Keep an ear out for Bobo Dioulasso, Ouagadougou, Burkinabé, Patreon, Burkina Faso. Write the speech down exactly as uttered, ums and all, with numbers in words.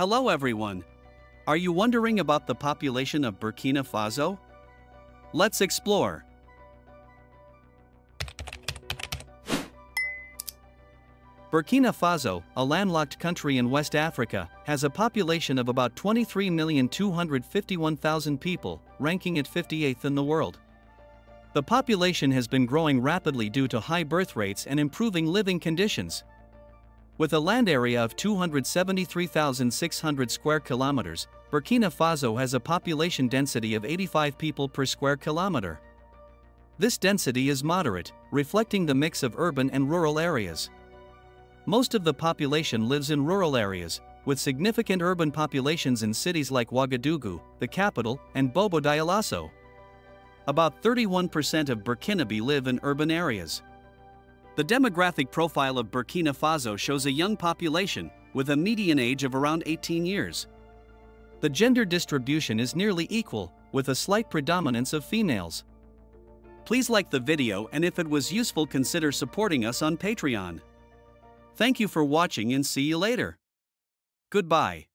Hello everyone! Are you wondering about the population of Burkina Faso? Let's explore! Burkina Faso, a landlocked country in West Africa, has a population of about twenty-three million two hundred fifty-one thousand people, ranking at fifty-eighth in the world. The population has been growing rapidly due to high birth rates and improving living conditions. With a land area of two hundred seventy-three thousand six hundred square kilometers, Burkina Faso has a population density of eighty-five people per square kilometer. This density is moderate, reflecting the mix of urban and rural areas. Most of the population lives in rural areas, with significant urban populations in cities like Ouagadougou, the capital, and Bobo Dioulasso. About thirty-one percent of Burkinabé live in urban areas. The demographic profile of Burkina Faso shows a young population, with a median age of around eighteen years. The gender distribution is nearly equal, with a slight predominance of females. Please like the video, and if it was useful, consider supporting us on Patreon. Thank you for watching and see you later. Goodbye.